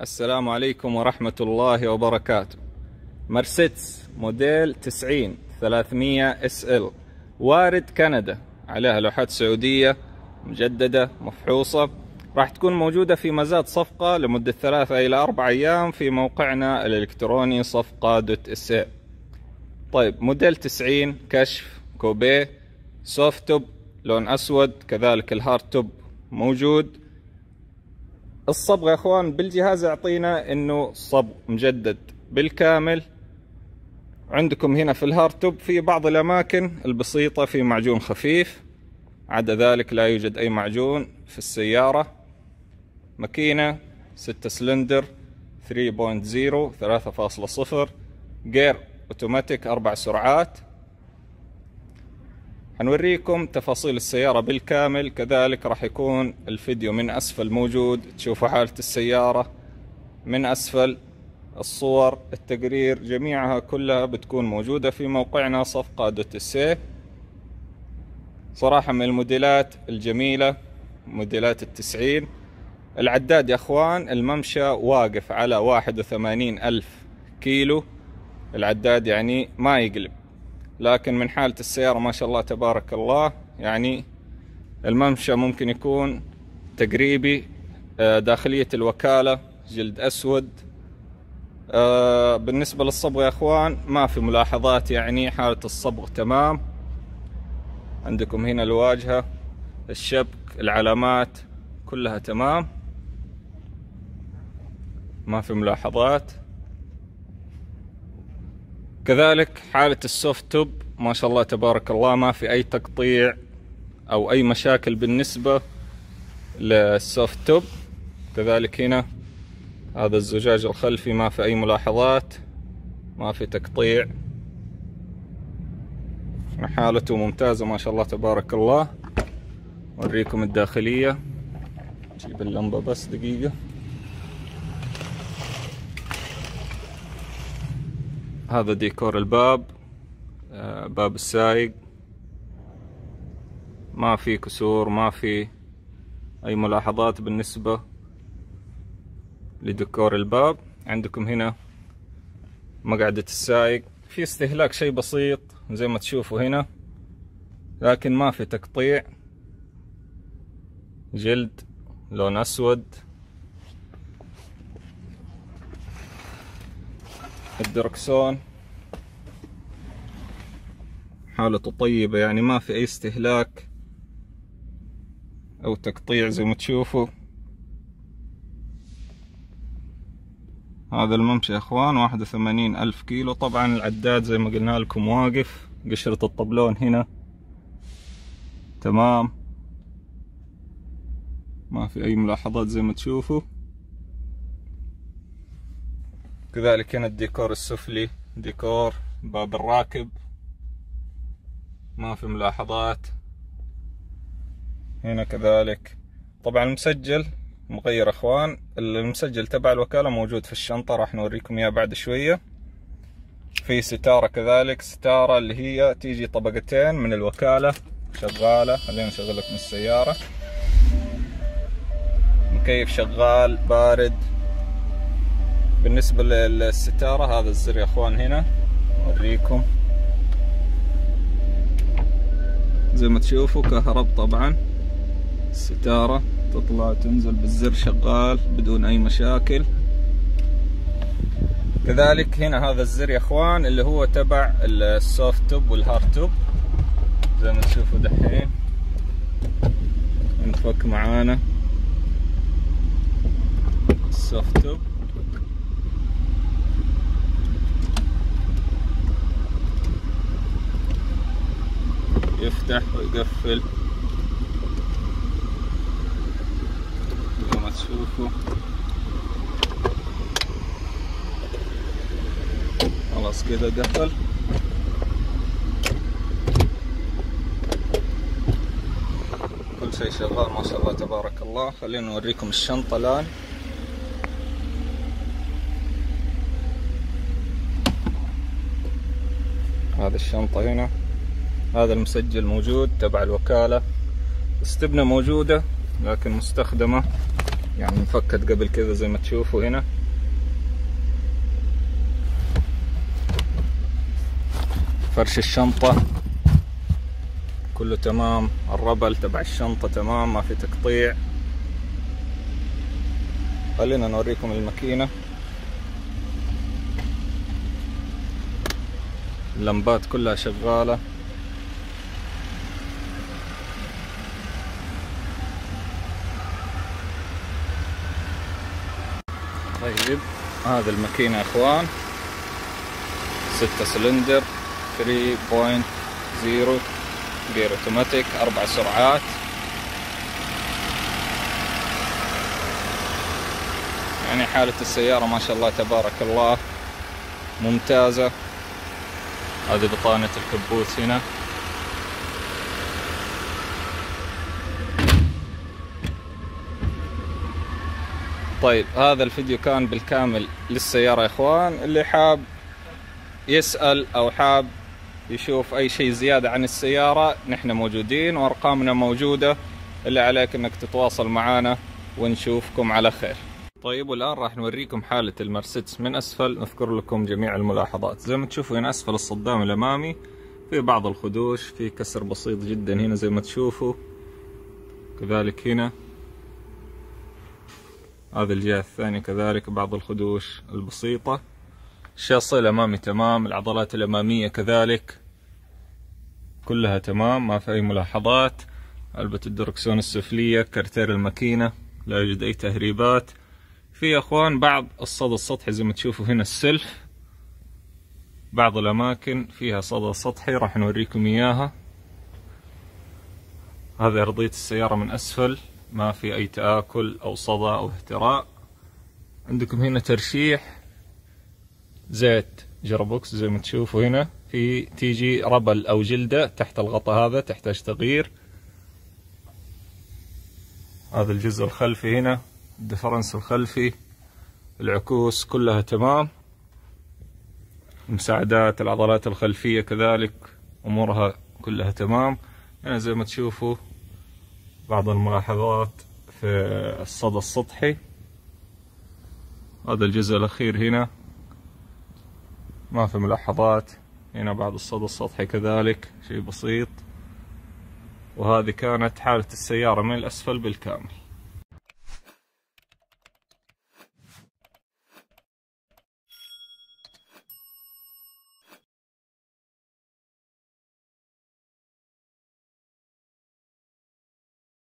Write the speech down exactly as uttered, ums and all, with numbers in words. السلام عليكم ورحمة الله وبركاته. مرسيدس موديل تسعين ثلاثمية اس ال وارد كندا، عليها لوحات سعودية مجددة مفحوصة، راح تكون موجودة في مزاد صفقة لمدة ثلاثة إلى أربع أيام في موقعنا الإلكتروني صفقة دوت اس ايه. طيب، موديل تسعين، كشف كوبيه، سوفت توب لون أسود، كذلك الهارد توب موجود. الصبغ يا اخوان بالجهاز يعطينا انه صبغ مجدد بالكامل. عندكم هنا في الهارتوب في بعض الاماكن البسيطة في معجون خفيف، عدا ذلك لا يوجد اي معجون في السيارة. ماكينة ستة سلندر ثلاثة نقطة صفر ثلاثة فاصلة صفر جير اوتوماتيك اربع سرعات. هنوريكم تفاصيل السيارة بالكامل، كذلك راح يكون الفيديو من أسفل موجود، تشوفوا حالة السيارة من أسفل، الصور، التقرير، جميعها كلها بتكون موجودة في موقعنا صفقة دوت اس ايه. صراحة من الموديلات الجميلة موديلات التسعين. العداد يا أخوان الممشى واقف على واحد وثمانين ألف كيلو، العداد يعني ما يقلب، لكن من حالة السيارة ما شاء الله تبارك الله، يعني الممشى ممكن يكون تقريبي. داخلية الوكالة جلد أسود. بالنسبة للصبغ يا أخوان ما في ملاحظات، يعني حالة الصبغ تمام. عندكم هنا الواجهة، الشبك، العلامات كلها تمام، ما في ملاحظات. كذلك حالة السوفت توب ما شاء الله تبارك الله، ما في أي تقطيع أو أي مشاكل بالنسبة للسوفت توب. كذلك هنا هذا الزجاج الخلفي ما في أي ملاحظات، ما في تقطيع، حالته ممتازة ما شاء الله تبارك الله. أوريكم الداخلية، جيب اللمبة بس دقيقة. هذا ديكور الباب، باب السائق، ما في كسور، ما في اي ملاحظات بالنسبة لديكور الباب. عندكم هنا مقعدة السائق، في استهلاك شيء بسيط زي ما تشوفوا هنا، لكن ما في تقطيع. جلد لون اسود. الدركسون حالته طيبة، يعني ما في أي استهلاك أو تقطيع زي ما تشوفوا. هذا الممشى يا إخوان واحد وثمانين ألف كيلو. طبعا العداد زي ما قلنا لكم واقف، قشرة الطبلون هنا تمام، ما في أي ملاحظات زي ما تشوفوا. كذلك هنا الديكور السفلي، ديكور باب الراكب، ما في ملاحظات هنا. كذلك طبعا المسجل مغير اخوان، المسجل تبع الوكالة موجود في الشنطة، راح نوريكم اياه بعد شوية. في ستارة، كذلك ستارة اللي هي تيجي طبقتين من الوكالة شغالة. خلينا نشغلك من السيارة، مكيف شغال بارد. بالنسبة للستارة هذا الزر يا اخوان هنا، اوريكم زي ما تشوفوا كهرب. طبعا الستارة تطلع تنزل بالزر شغال بدون اي مشاكل. كذلك هنا هذا الزر يا اخوان اللي هو تبع السوفت توب والهارد توب، زي ما تشوفوا دحين انفك معانا السوفت توب. يفتح ويقفل زي ما تشوفوا، خلاص كده قفل. كل شيء شغال ما شاء الله تبارك الله. خلينا نوريكم الشنطة الآن. هذه الشنطة هنا، هذا المسجل موجود تبع الوكالة، استبنة موجودة لكن مستخدمة يعني مفكت قبل كده زي ما تشوفوا هنا. فرش الشنطة كله تمام، الربل تبع الشنطة تمام، ما في تقطيع. خلينا نوريكم الماكينة. اللمبات كلها شغالة. طيب هذه آه الماكينة يا اخوان، ستة سلندر، ثلاثة نقطة صفر جير اوتوماتيك، أربع سرعات. يعني حالة السيارة ما شاء الله تبارك الله ممتازة. هذه بطانة الكبوت هنا. طيب هذا الفيديو كان بالكامل للسيارة يا اخوان. اللي حاب يسأل او حاب يشوف اي شيء زيادة عن السيارة، نحن موجودين وارقامنا موجودة، اللي عليك انك تتواصل معنا ونشوفكم على خير. طيب والان راح نوريكم حالة المرسيدس من اسفل. نذكر لكم جميع الملاحظات. زي ما تشوفوا هنا اسفل الصدام الامامي في بعض الخدوش، في كسر بسيط جدا هنا زي ما تشوفوا، كذلك هنا هذه الجهة الثانية كذلك بعض الخدوش البسيطة. الشاصي الامامي تمام، العضلات الامامية كذلك كلها تمام، ما في اي ملاحظات. علبة الدركسون السفلية، كارتير الماكينة، لا يوجد اي تهريبات. في اخوان بعض الصدى السطحي زي ما تشوفوا هنا السلف، بعض الاماكن فيها صدى سطحي راح نوريكم اياها. هذه ارضية السيارة من اسفل، ما في اي تآكل او صدى او اهتراء. عندكم هنا ترشيح زيت جرابوكس زي ما تشوفوا هنا، في تيجي ربل او جلدة تحت الغطاء، هذا تحتاج تغيير. هذا الجزء الخلفي هنا، الدفرنس الخلفي، العكوس كلها تمام، المساعدات، العضلات الخلفية كذلك امورها كلها تمام. هنا زي ما تشوفوا بعض الملاحظات في الصدى السطحي. هذا الجزء الأخير هنا ما في ملاحظات، هنا بعض الصدى السطحي كذلك شيء بسيط. وهذه كانت حالة السيارة من الأسفل بالكامل.